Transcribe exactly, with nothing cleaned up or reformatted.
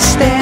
stay.